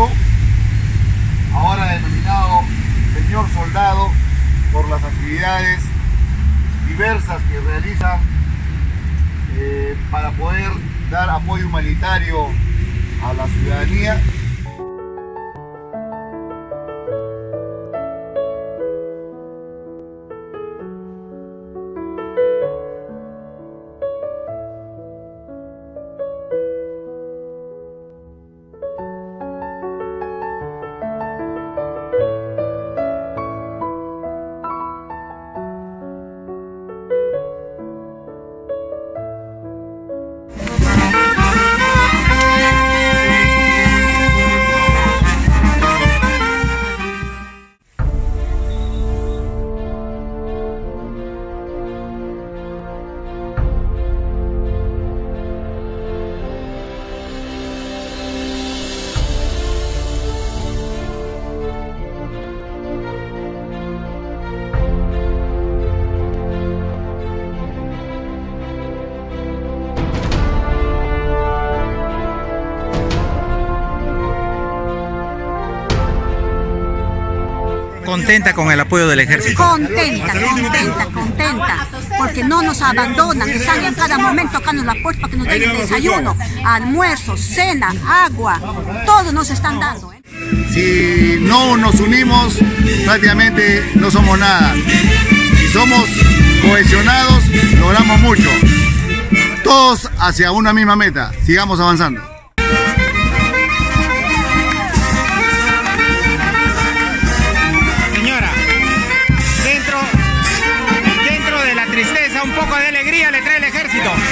Castro, ahora denominado señor soldado, por las actividades diversas que realiza para poder dar apoyo humanitario a la ciudadanía. Contenta con el apoyo del ejército. Contenta, porque no nos abandonan, están en cada momento tocando la puerta para que nos den el desayuno, almuerzo, cena, agua, todos nos están dando. Si no nos unimos, prácticamente no somos nada. Si somos cohesionados, logramos mucho. Todos hacia una misma meta, sigamos avanzando. Un poco de alegría le trae el ejército.